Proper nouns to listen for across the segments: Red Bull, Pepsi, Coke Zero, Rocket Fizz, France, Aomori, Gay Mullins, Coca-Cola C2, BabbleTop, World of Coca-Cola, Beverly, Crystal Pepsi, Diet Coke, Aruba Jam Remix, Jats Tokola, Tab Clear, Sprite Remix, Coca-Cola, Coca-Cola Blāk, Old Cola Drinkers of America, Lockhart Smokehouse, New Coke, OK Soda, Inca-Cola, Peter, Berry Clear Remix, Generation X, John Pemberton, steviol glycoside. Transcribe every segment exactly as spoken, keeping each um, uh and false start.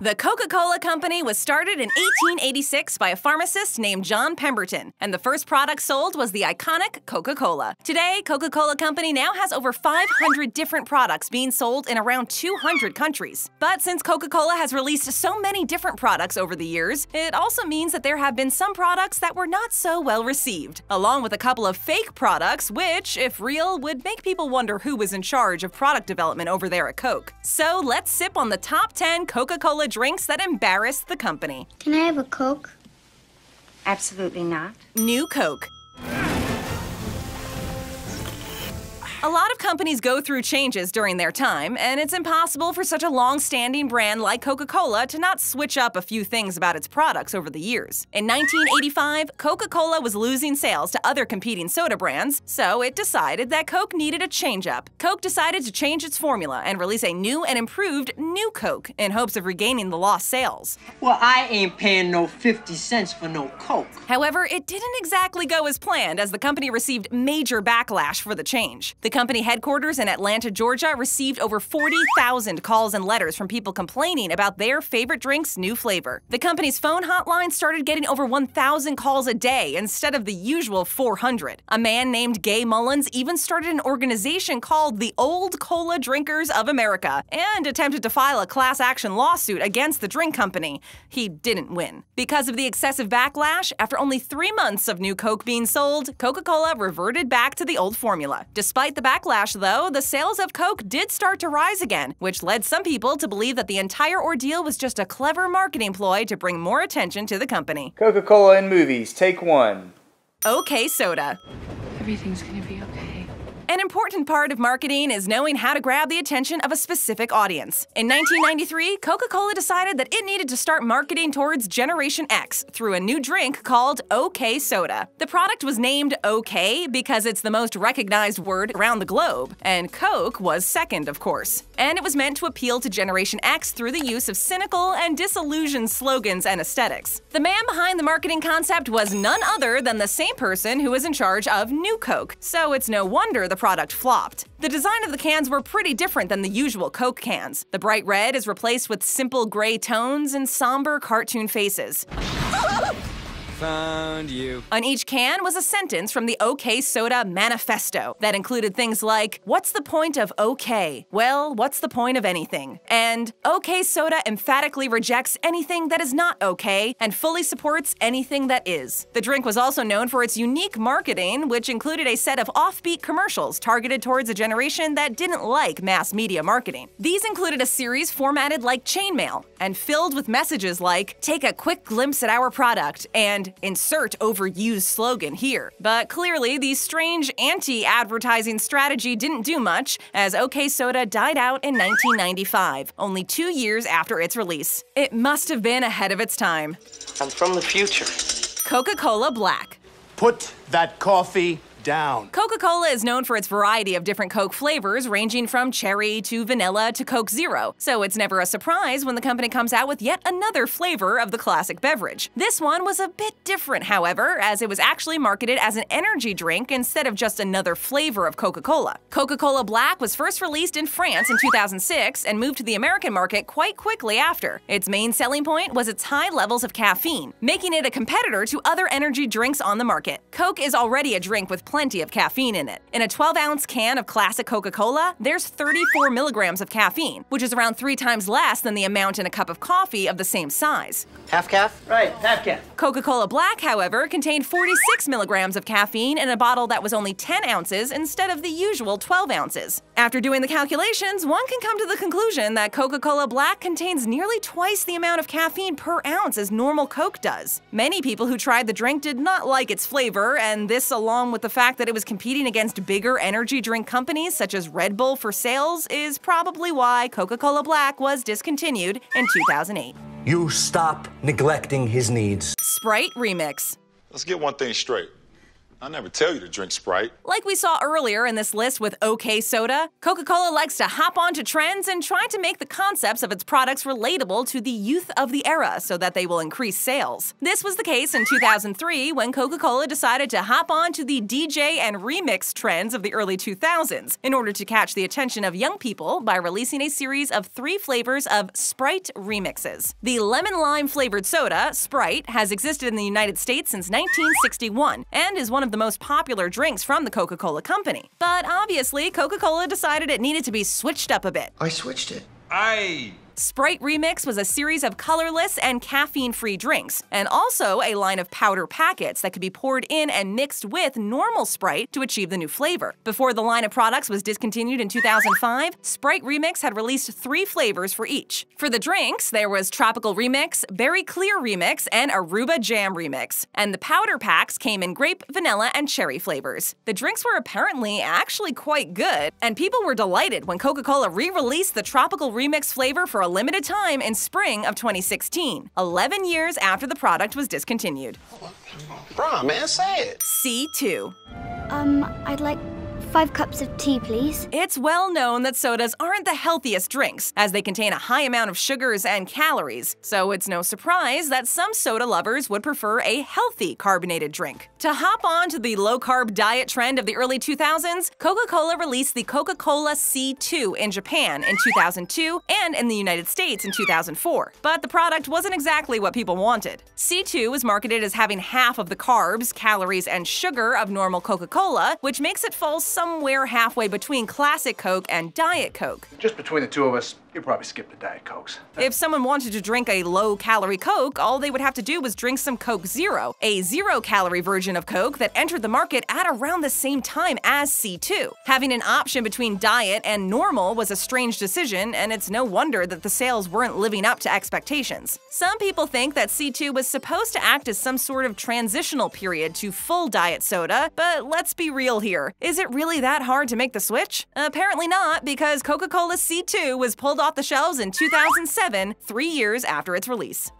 The Coca-Cola Company was started in eighteen eighty-six by a pharmacist named John Pemberton, and the first product sold was the iconic Coca-Cola. Today, Coca-Cola Company now has over five hundred different products being sold in around two hundred countries. But since Coca-Cola has released so many different products over the years, it also means that there have been some products that were not so well received, along with a couple of fake products which, if real, would make people wonder who was in charge of product development over there at Coke. So let's sip on the top ten Coca-Cola drinks that embarrassed the company. Can I have a Coke? Absolutely not. New Coke. A lot of companies go through changes during their time, and it's impossible for such a long-standing brand like Coca-Cola to not switch up a few things about its products over the years. In nineteen eighty-five, Coca-Cola was losing sales to other competing soda brands, so it decided that Coke needed a change-up. Coke decided to change its formula and release a new and improved New Coke in hopes of regaining the lost sales. Well, I ain't paying no fifty cents for no Coke. However, it didn't exactly go as planned, as the company received major backlash for the change. The company headquarters in Atlanta, Georgia, received over forty thousand calls and letters from people complaining about their favorite drink's new flavor. The company's phone hotline started getting over one thousand calls a day instead of the usual four hundred. A man named Gay Mullins even started an organization called the Old Cola Drinkers of America and attempted to file a class action lawsuit against the drink company. He didn't win. Because of the excessive backlash, after only three months of New Coke being sold, Coca-Cola reverted back to the old formula. Despite the backlash, though, the sales of Coke did start to rise again, which led some people to believe that the entire ordeal was just a clever marketing ploy to bring more attention to the company. Coca-Cola in movies, take one. OK Soda. Everything's gonna be okay. An important part of marketing is knowing how to grab the attention of a specific audience. In nineteen ninety-three, Coca-Cola decided that it needed to start marketing towards Generation X through a new drink called OK Soda. The product was named OK because it's the most recognized word around the globe, and Coke was second, of course. And it was meant to appeal to Generation X through the use of cynical and disillusioned slogans and aesthetics. The man behind the marketing concept was none other than the same person who was in charge of New Coke, so it's no wonder the product flopped. The design of the cans were pretty different than the usual Coke cans. The bright red is replaced with simple gray tones and somber cartoon faces. Found you. On each can was a sentence from the OK Soda manifesto that included things like, "What's the point of OK? Well, what's the point of anything?" And OK Soda emphatically rejects anything that is not OK and fully supports anything that is. The drink was also known for its unique marketing, which included a set of offbeat commercials targeted towards a generation that didn't like mass media marketing. These included a series formatted like chainmail and filled with messages like, "Take a quick glimpse at our product," and "Insert overused slogan here." But clearly, the strange anti-advertising strategy didn't do much, as OK Soda died out in nineteen ninety-five, only two years after its release. It must have been ahead of its time. I'm from the future. Coca-Cola Blāk. Put that coffee down. Coca-Cola is known for its variety of different Coke flavors, ranging from cherry to vanilla to Coke Zero, so it's never a surprise when the company comes out with yet another flavor of the classic beverage. This one was a bit different, however, as it was actually marketed as an energy drink instead of just another flavor of Coca-Cola. Coca-Cola Blāk was first released in France in two thousand six and moved to the American market quite quickly after. Its main selling point was its high levels of caffeine, making it a competitor to other energy drinks on the market. Coke is already a drink with plenty of caffeine in it. In a twelve ounce can of classic Coca-Cola, there's thirty-four milligrams of caffeine, which is around three times less than the amount in a cup of coffee of the same size. Half calf? Right, half calf. Coca-Cola Blāk, however, contained forty-six milligrams of caffeine in a bottle that was only ten ounces instead of the usual twelve ounces. After doing the calculations, one can come to the conclusion that Coca-Cola Blāk contains nearly twice the amount of caffeine per ounce as normal Coke does. Many people who tried the drink did not like its flavor, and this, along with the The fact that it was competing against bigger energy drink companies such as Red Bull for sales, is probably why Coca-Cola Blāk was discontinued in two thousand eight. You stop neglecting his needs. Sprite Remix. Let's get one thing straight. I never tell you to drink Sprite. Like we saw earlier in this list with OK Soda, Coca-Cola likes to hop onto trends and try to make the concepts of its products relatable to the youth of the era so that they will increase sales. This was the case in two thousand three when Coca-Cola decided to hop on to the D J and remix trends of the early two thousands in order to catch the attention of young people by releasing a series of three flavors of Sprite remixes. The lemon-lime flavored soda, Sprite, has existed in the United States since nineteen sixty-one and is one of the most popular drinks from the Coca-Cola company. But obviously, Coca-Cola decided it needed to be switched up a bit. I switched it. I... Sprite Remix was a series of colorless and caffeine-free drinks, and also a line of powder packets that could be poured in and mixed with normal Sprite to achieve the new flavor. Before the line of products was discontinued in two thousand five, Sprite Remix had released three flavors for each. For the drinks, there was Tropical Remix, Berry Clear Remix, and Aruba Jam Remix, and the powder packs came in grape, vanilla, and cherry flavors. The drinks were apparently actually quite good, and people were delighted when Coca-Cola re-released the Tropical Remix flavor for a limited time in spring of twenty sixteen, eleven years after the product was discontinued. Bruh, man, say it. C two. Um, I'd like five cups of tea, please. It's well known that sodas aren't the healthiest drinks, as they contain a high amount of sugars and calories, so it's no surprise that some soda lovers would prefer a healthy carbonated drink. To hop on to the low-carb diet trend of the early two thousands, Coca-Cola released the Coca-Cola C two in Japan in two thousand two and in the United States in two thousand four, but the product wasn't exactly what people wanted. C two is marketed as having half of the carbs, calories, and sugar of normal Coca-Cola, which makes it fall somewhere halfway between classic Coke and Diet Coke. Just between the two of us, you'd probably skip the Diet Cokes. If someone wanted to drink a low-calorie Coke, all they would have to do was drink some Coke Zero, a zero-calorie version of Coke that entered the market at around the same time as C two. Having an option between diet and normal was a strange decision, and it's no wonder that the sales weren't living up to expectations. Some people think that C two was supposed to act as some sort of transitional period to full diet soda, but let's be real here. Is it really that hard to make the switch? Apparently not, because Coca-Cola C two was pulled off the shelves in two thousand seven, three years after its release.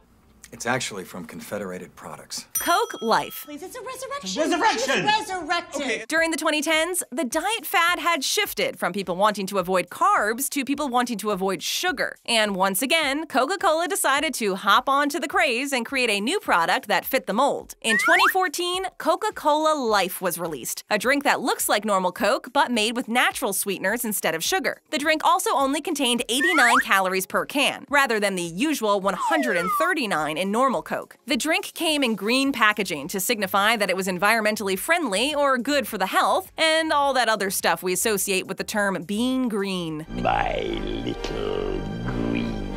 It's actually from Confederated Products. Coke Life. Please, it's a resurrection. Resurrection! It's resurrected. Okay. During the twenty tens, the diet fad had shifted from people wanting to avoid carbs to people wanting to avoid sugar. And once again, Coca-Cola decided to hop onto the craze and create a new product that fit the mold. In twenty fourteen, Coca-Cola Life was released, a drink that looks like normal Coke but made with natural sweeteners instead of sugar. The drink also only contained eighty-nine calories per can, rather than the usual one hundred thirty-nine in normal Coke. The drink came in green packaging to signify that it was environmentally friendly or good for the health, and all that other stuff we associate with the term being green. My little green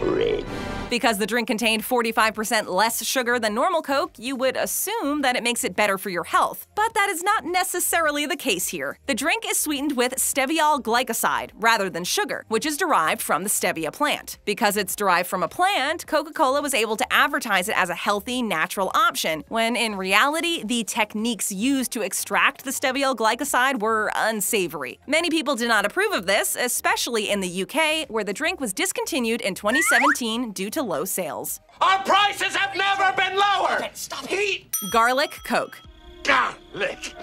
friend. Because the drink contained forty-five percent less sugar than normal Coke, you would assume that it makes it better for your health. But that is not necessarily the case here. The drink is sweetened with steviol glycoside rather than sugar, which is derived from the stevia plant. Because it's derived from a plant, Coca-Cola was able to advertise it as a healthy, natural option, when in reality, the techniques used to extract the steviol glycoside were unsavory. Many people did not approve of this, especially in the U K, where the drink was discontinued in twenty seventeen due to low sales. Our prices have never been lower! Stop it, stop it. Garlic Coke. Garlic.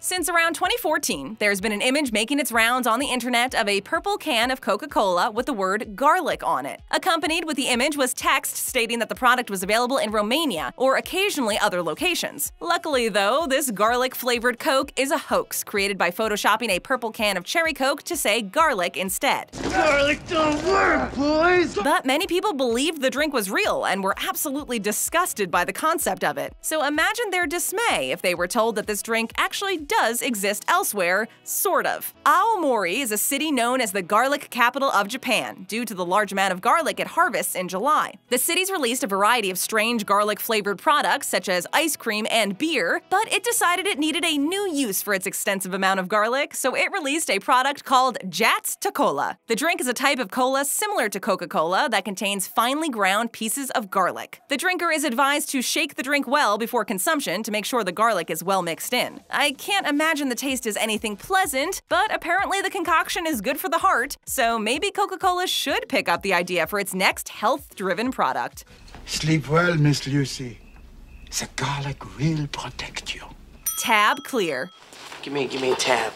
Since around twenty fourteen, there's been an image making its rounds on the internet of a purple can of Coca-Cola with the word garlic on it. Accompanied with the image was text stating that the product was available in Romania or occasionally other locations. Luckily though, this garlic-flavored Coke is a hoax created by photoshopping a purple can of cherry Coke to say garlic instead. Garlic don't work, boys! But many people believed the drink was real and were absolutely disgusted by the concept of it. So imagine their dismay if they were told that this drink actually does does exist elsewhere, sort of. Aomori is a city known as the garlic capital of Japan due to the large amount of garlic it harvests in July. The city's released a variety of strange garlic-flavored products such as ice cream and beer, but it decided it needed a new use for its extensive amount of garlic, so it released a product called Jats Tokola. The drink is a type of cola similar to Coca-Cola that contains finely ground pieces of garlic. The drinker is advised to shake the drink well before consumption to make sure the garlic is well mixed in. I can't imagine the taste is anything pleasant, but apparently the concoction is good for the heart, so maybe Coca-Cola should pick up the idea for its next health-driven product. Sleep well, Miss Lucy. The garlic will protect you. Tab Clear. Give me, give me a tab.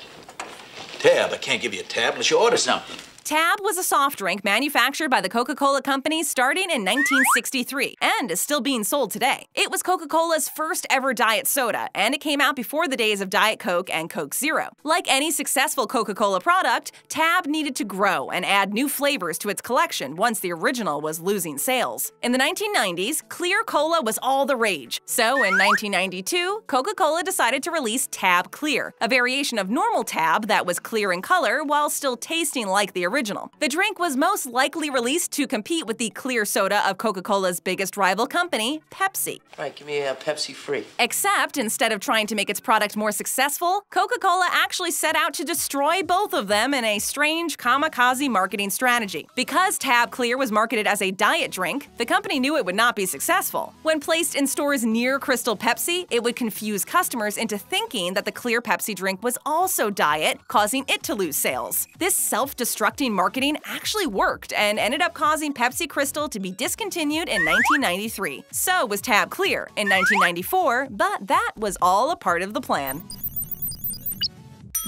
Tab? I can't give you a tab unless you order something. Tab was a soft drink manufactured by the Coca-Cola Company starting in nineteen sixty-three and is still being sold today. It was Coca-Cola's first ever diet soda, and it came out before the days of Diet Coke and Coke Zero. Like any successful Coca-Cola product, Tab needed to grow and add new flavors to its collection once the original was losing sales. In the nineteen nineties, Clear Cola was all the rage. So in nineteen ninety-two, Coca-Cola decided to release Tab Clear, a variation of normal Tab that was clear in color while still tasting like the original. Original. The drink was most likely released to compete with the clear soda of Coca-Cola's biggest rival company, Pepsi. All right, give me a Pepsi free. Except, instead of trying to make its product more successful, Coca-Cola actually set out to destroy both of them in a strange kamikaze marketing strategy. Because Tab Clear was marketed as a diet drink, the company knew it would not be successful. When placed in stores near Crystal Pepsi, it would confuse customers into thinking that the clear Pepsi drink was also diet, causing it to lose sales. This self-destructive marketing actually worked and ended up causing Pepsi Crystal to be discontinued in nineteen ninety-three. So was Tab Clear in nineteen ninety-four, but that was all a part of the plan.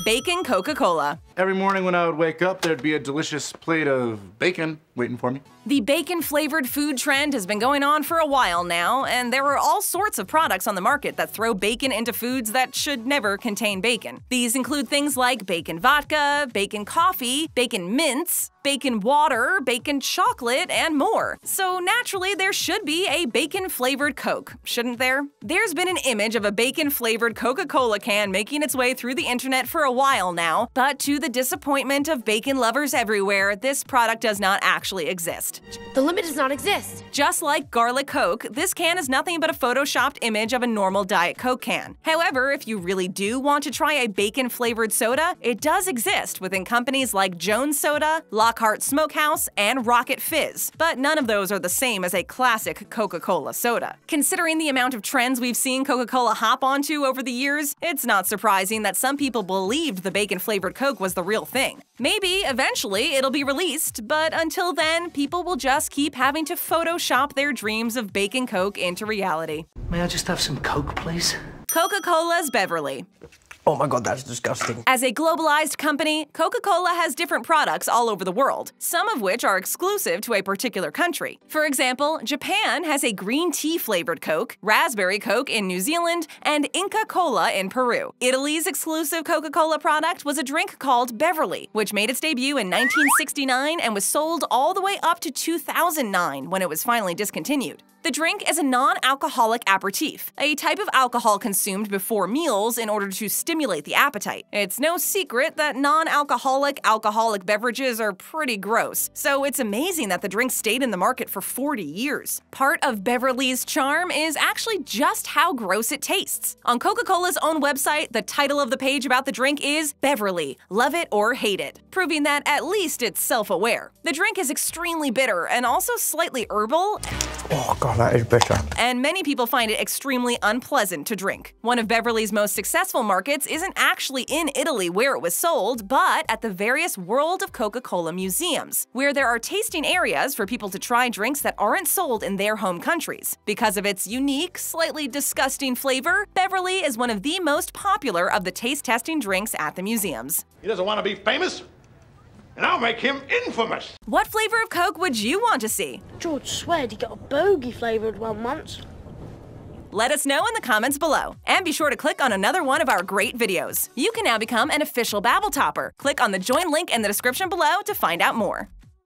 Bacon Coca-Cola. Every morning when I would wake up, there'd be a delicious plate of bacon waiting for me. The bacon-flavored food trend has been going on for a while now, and there are all sorts of products on the market that throw bacon into foods that should never contain bacon. These include things like bacon vodka, bacon coffee, bacon mints, bacon water, bacon chocolate, and more. So naturally, there should be a bacon-flavored Coke, shouldn't there? There's been an image of a bacon-flavored Coca-Cola can making its way through the internet for a while now, but to the disappointment of bacon lovers everywhere, this product does not actually exist. The limit does not exist. Just like Garlic Coke, this can is nothing but a photoshopped image of a normal Diet Coke can. However, if you really do want to try a bacon-flavored soda, it does exist within companies like Jones Soda, Lockhart Lockhart Smokehouse, and Rocket Fizz, but none of those are the same as a classic Coca-Cola soda. Considering the amount of trends we've seen Coca-Cola hop onto over the years, it's not surprising that some people believed the bacon-flavored Coke was the real thing. Maybe eventually it'll be released, but until then, people will just keep having to Photoshop their dreams of bacon Coke into reality. May I just have some Coke, please? Coca-Cola's Beverly. Oh my God, that's disgusting. As a globalized company, Coca-Cola has different products all over the world, some of which are exclusive to a particular country. For example, Japan has a green tea-flavored Coke, raspberry Coke in New Zealand, and Inca-Cola in Peru. Italy's exclusive Coca-Cola product was a drink called Beverly, which made its debut in nineteen sixty-nine and was sold all the way up to two thousand nine, when it was finally discontinued. The drink is a non-alcoholic aperitif, a type of alcohol consumed before meals in order to stimulate the appetite. It's no secret that non-alcoholic alcoholic beverages are pretty gross, so it's amazing that the drink stayed in the market for forty years. Part of Beverly's charm is actually just how gross it tastes. On Coca-Cola's own website, the title of the page about the drink is Beverly, Love It or Hate It, proving that at least it's self-aware. The drink is extremely bitter and also slightly herbal. Oh God, that is bitter. And many people find it extremely unpleasant to drink. One of Beverly's most successful markets isn't actually in Italy where it was sold, but at the various World of Coca-Cola museums, where there are tasting areas for people to try drinks that aren't sold in their home countries. Because of its unique, slightly disgusting flavor, Beverly is one of the most popular of the taste-testing drinks at the museums. He doesn't want to be famous? And I'll make him infamous! What flavor of Coke would you want to see? George sweared he got a bogey-flavored one once. Let us know in the comments below. And be sure to click on another one of our great videos. You can now become an official Babbel Topper. Click on the join link in the description below to find out more.